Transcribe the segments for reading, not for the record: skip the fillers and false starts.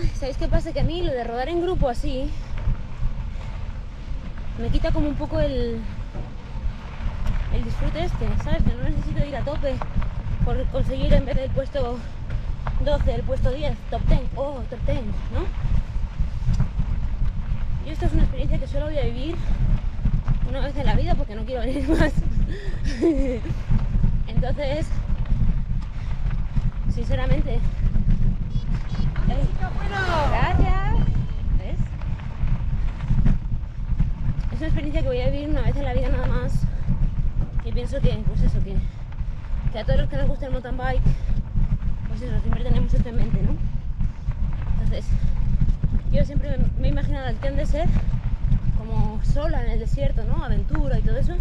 Ay, ¿sabéis qué pasa? Que a mí lo de rodar en grupo así me quita como un poco el disfrute este, ¿sabes? Que no necesito ir a tope por conseguir en vez del puesto 12, el puesto 10, top 10, oh, top 10, ¿no? Yo esta es una experiencia que solo voy a vivir una vez en la vida porque no quiero venir más. Entonces, sinceramente... Gracias. ¿Ves? Es una experiencia que voy a vivir una vez en la vida nada más. Y pienso que, pues eso, que a todos los que nos gusta el mountain bike, pues eso, siempre tenemos esto en mente, ¿no? Entonces, yo siempre me he imaginado el plan de ser como sola en el desierto, ¿no? Aventura y todo eso.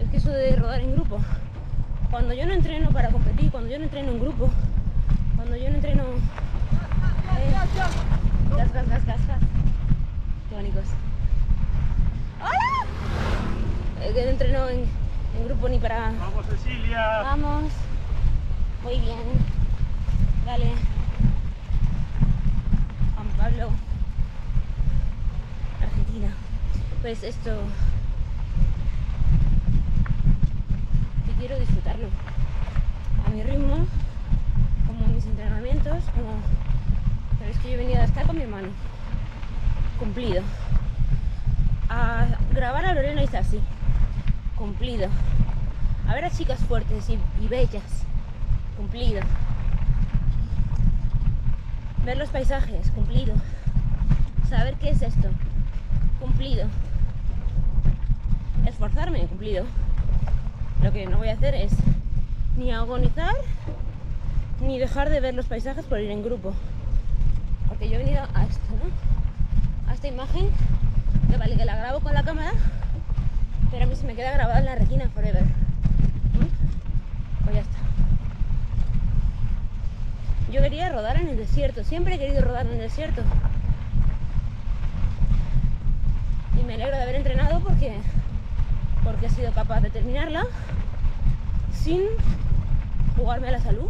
Es que eso de rodar en grupo. Cuando yo no entreno para competir, cuando yo no entreno en grupo, cuando yo no entreno... ¡Gas! ¡Qué bonitos! ¡Hola! Que no entreno en grupo ni para... ¡Vamos, Cecilia! ¡Vamos! Muy bien. Dale. Juan Pablo. Argentina. Pues esto... que quiero disfrutarlo. A mi ritmo. Mis entrenamientos, como... pero es que yo he venido a estar con mi hermano, cumplido, a grabar a Lorena Isassi, cumplido, a ver a chicas fuertes y bellas, cumplido, ver los paisajes, cumplido, saber qué es esto, cumplido, esforzarme, cumplido. Lo que no voy a hacer es ni agonizar ni dejar de ver los paisajes por ir en grupo, porque yo he venido a esto, ¿no? A esta imagen, que vale, que la grabo con la cámara, pero a mí se me queda grabada en la retina forever. Pues ya está. Yo quería rodar en el desierto, siempre he querido rodar en el desierto, y me alegro de haber entrenado porque he sido capaz de terminarla sin jugarme a la salud.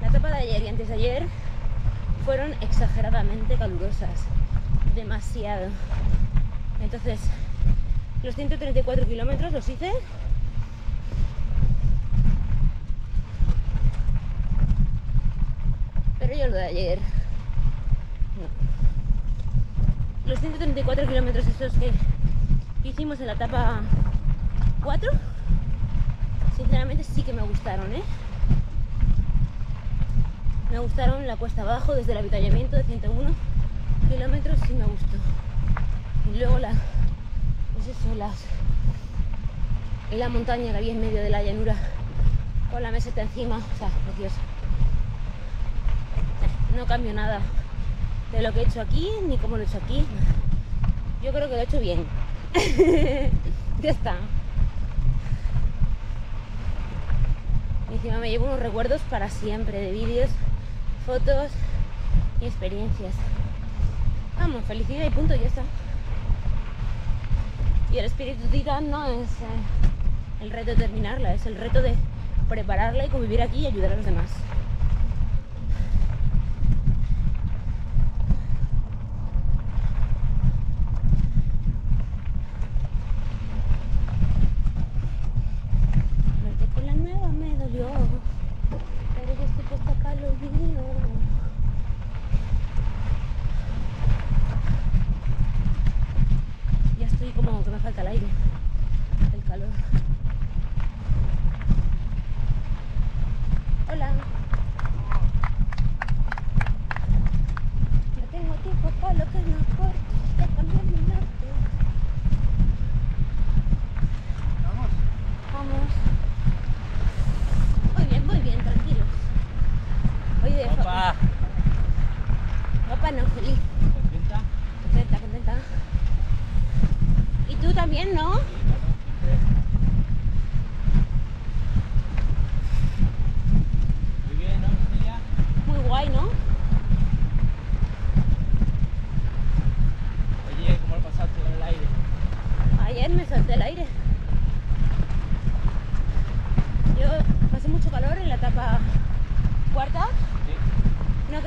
La etapa de ayer y antes de ayer fueron exageradamente calurosas, demasiado. Entonces, los 134 kilómetros los hice pero yo lo de ayer no. Los 134 kilómetros esos que hicimos en la etapa 4 sinceramente sí que me gustaron, ¿eh? Me gustaron la cuesta abajo desde el avituallamiento de 101 kilómetros, sí me gustó. Y luego la montaña la vi en medio de la llanura con la meseta encima, o sea, precioso. No cambio nada de lo que he hecho aquí, ni cómo lo he hecho aquí. Yo creo que lo he hecho bien. Ya está. Y encima me llevo unos recuerdos para siempre de vídeos, fotos y experiencias. Vamos, felicidad y punto, ya está. Y el espíritu tira no es el reto de terminarla, es el reto de prepararla y convivir aquí y ayudar a los demás.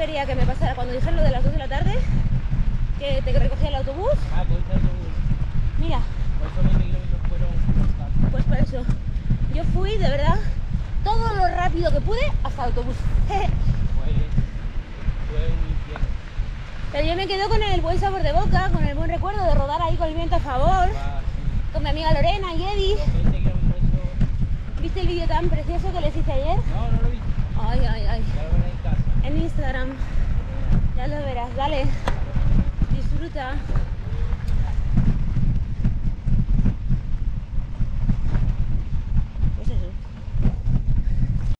quería que me pasara cuando dijeron lo de las 2 de la tarde, que te recogía el autobús. Ah, pues el autobús. Mira. Por eso 20 kilómetros fueron. Pues por eso. Yo fui, de verdad, todo lo rápido que pude hasta el autobús. Fue un infierno. Pero yo me quedo con el buen sabor de boca, con el buen recuerdo de rodar ahí con el viento a favor. Ah, sí. Con mi amiga Lorena y Eddy. ¿Viste el vídeo tan precioso que les hice ayer? No, no lo vi. Ay, ay, ay. Ya lo verás en casa. En Instagram. Ya lo verás, dale. Disfruta.